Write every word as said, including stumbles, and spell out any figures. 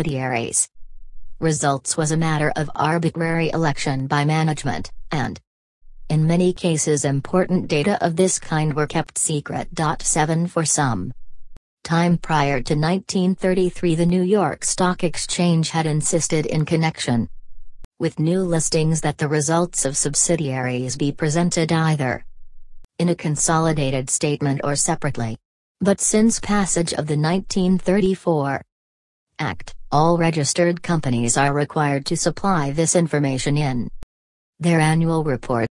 subsidiaries. Results was a matter of arbitrary election by management, and in many cases important data of this kind were kept secret. seven For some time prior to nineteen thirty-three, the New York Stock Exchange had insisted in connection with new listings that the results of subsidiaries be presented either in a consolidated statement or separately. But since passage of the nineteen thirty-four Act, all registered companies are required to supply this information in their annual report.